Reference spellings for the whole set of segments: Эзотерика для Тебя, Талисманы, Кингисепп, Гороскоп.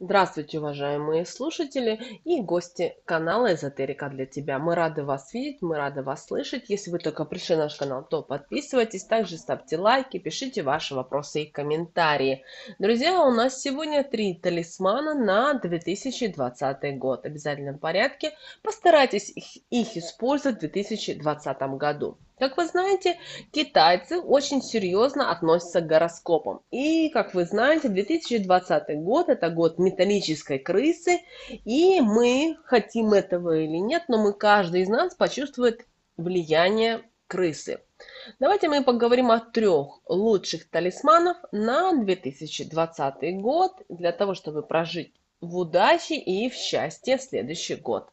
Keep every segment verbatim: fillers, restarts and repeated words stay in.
Здравствуйте, уважаемые слушатели и гости канала Эзотерика для Тебя. Мы рады вас видеть, мы рады вас слышать. Если вы только пришли на наш канал, то подписывайтесь, также ставьте лайки, пишите ваши вопросы и комментарии. Друзья, у нас сегодня три талисмана на две тысячи двадцатый год. В обязательном порядке постарайтесь их, их использовать в две тысячи двадцатом году. Как вы знаете, китайцы очень серьезно относятся к гороскопам. И, как вы знаете, две тысячи двадцатый год – это год металлической крысы. И мы, хотим этого или нет, но мы, каждый из нас почувствует влияние крысы. Давайте мы поговорим о трех лучших талисманах на две тысячи двадцатый год, для того, чтобы прожить в удаче и в счастье следующий год.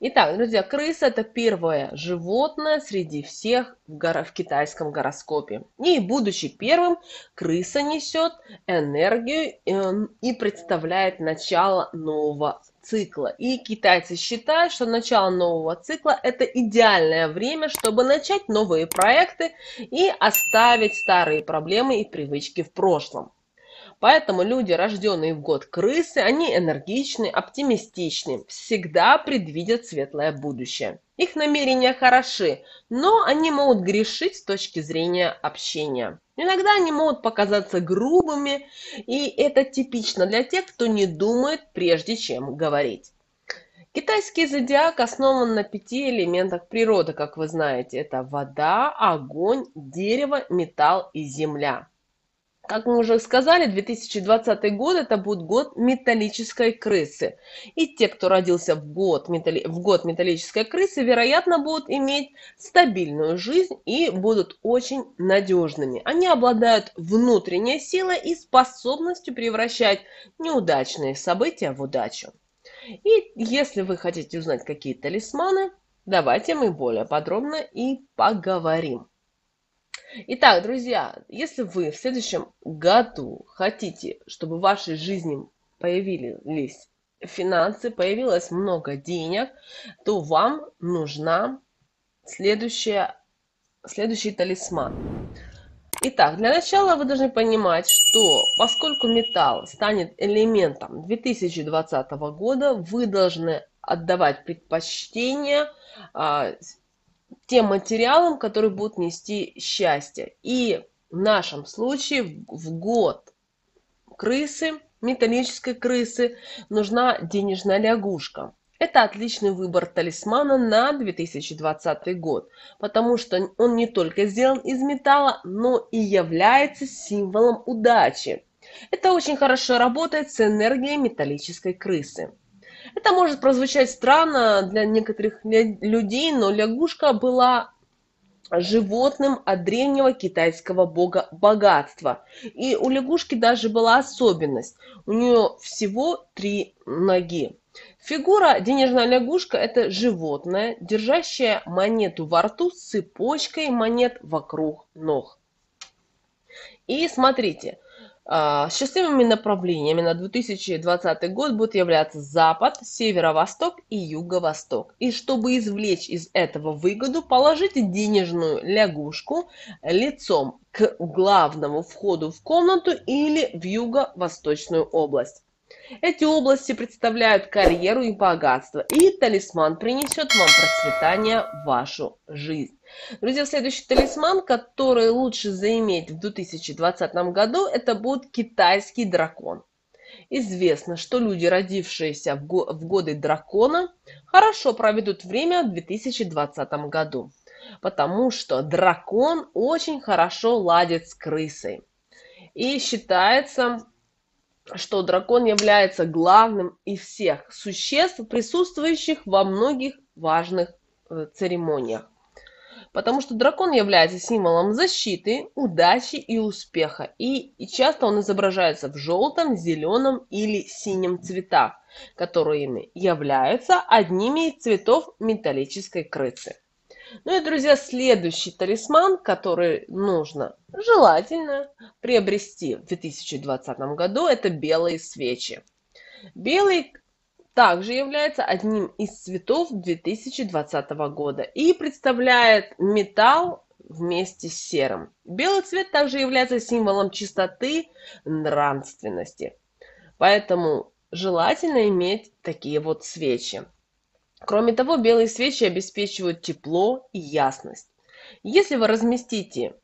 Итак, друзья, крыса – это первое животное среди всех в, горо... в китайском гороскопе. И, будучи первым, крыса несет энергию и представляет начало нового цикла. И китайцы считают, что начало нового цикла – это идеальное время, чтобы начать новые проекты и оставить старые проблемы и привычки в прошлом. Поэтому люди, рожденные в год крысы, они энергичны, оптимистичны, всегда предвидят светлое будущее. Их намерения хороши, но они могут грешить с точки зрения общения. Иногда они могут показаться грубыми, и это типично для тех, кто не думает, прежде чем говорить. Китайский зодиак основан на пяти элементах природы, как вы знаете. Это вода, огонь, дерево, металл и земля. Как мы уже сказали, две тысячи двадцатый год – это будет год металлической крысы. И те, кто родился в год, металли... в год металлической крысы, вероятно, будут иметь стабильную жизнь и будут очень надежными. Они обладают внутренней силой и способностью превращать неудачные события в удачу. И если вы хотите узнать, какие талисманы, давайте мы более подробно и поговорим. Итак, друзья, если вы в следующем году хотите, чтобы в вашей жизни появились финансы, появилось много денег, то вам нужна следующая, следующий талисман. Итак, для начала вы должны понимать, что поскольку металл станет элементом две тысячи двадцатого года, вы должны отдавать предпочтение тем материалам, которые будут нести счастье. И в нашем случае в год крысы, металлической крысы, нужна денежная лягушка. Это отличный выбор талисмана на две тысячи двадцатый год, потому что он не только сделан из металла, но и является символом удачи. Это очень хорошо работает с энергией металлической крысы. Это может прозвучать странно для некоторых людей, но лягушка была животным от древнего китайского бога богатства. И у лягушки даже была особенность. У нее всего три ноги. Фигура денежная лягушка – это животное, держащее монету во рту с цепочкой монет вокруг ног. И смотрите. Счастливыми направлениями на две тысячи двадцатый год будут являться запад, северо-восток и юго-восток. И чтобы извлечь из этого выгоду, положите денежную лягушку лицом к главному входу в комнату или в юго-восточную область. Эти области представляют карьеру и богатство, и талисман принесет вам процветание в вашу жизнь. Друзья, следующий талисман, который лучше заиметь в две тысячи двадцатом году, это будет китайский дракон. Известно, что люди, родившиеся в годы дракона, хорошо проведут время в две тысячи двадцатом году, потому что дракон очень хорошо ладит с крысой и считается, что дракон является главным из всех существ, присутствующих во многих важных церемониях. Потому что дракон является символом защиты, удачи и успеха. И, и часто он изображается в желтом, зеленом или синем цветах, которые являются одними из цветов металлической крысы. Ну и, друзья, следующий талисман, который нужно желательно приобрести в две тысячи двадцатом году, это белые свечи. Белый также является одним из цветов две тысячи двадцатого года и представляет металл вместе с серым. Белый цвет также является символом чистоты, нравственности. Поэтому желательно иметь такие вот свечи. Кроме того, белые свечи обеспечивают тепло и ясность. Если вы разместите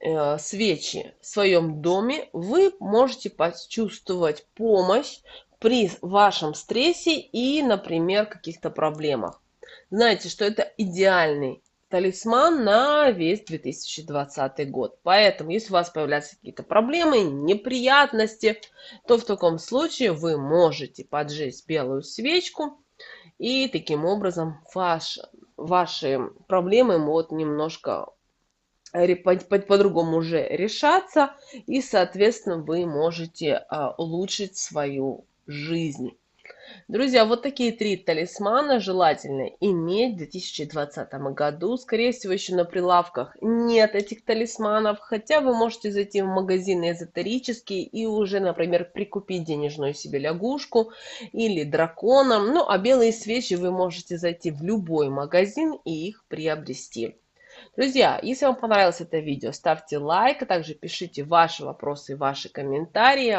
э, свечи в своем доме, вы можете почувствовать помощь при вашем стрессе и, например, каких-то проблемах. Знаете, что это идеальный талисман на весь две тысячи двадцатый год. Поэтому, если у вас появляются какие-то проблемы, неприятности, то в таком случае вы можете поджечь белую свечку, и таким образом ваш, ваши проблемы могут немножко по-другому по уже решаться, и, соответственно, вы можете а, улучшить свою жизнь. Друзья, вот такие три талисмана желательно иметь в две тысячи двадцатом году. Скорее всего, еще на прилавках нет этих талисманов, хотя вы можете зайти в магазины эзотерические и уже, например, прикупить денежную себе лягушку или дракона. Ну, а белые свечи вы можете зайти в любой магазин и их приобрести. Друзья, если вам понравилось это видео, ставьте лайк, а также пишите ваши вопросы и ваши комментарии,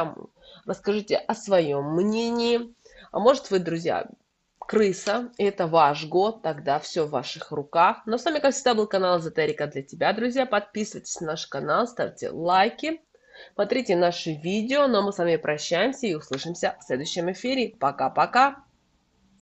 расскажите о своем мнении. А может вы, друзья, крыса, и это ваш год, тогда все в ваших руках. Но с вами, как всегда, был канал Эзотерика для Тебя, друзья. Подписывайтесь на наш канал, ставьте лайки, смотрите наши видео. Ну а мы с вами прощаемся и услышимся в следующем эфире. Пока-пока!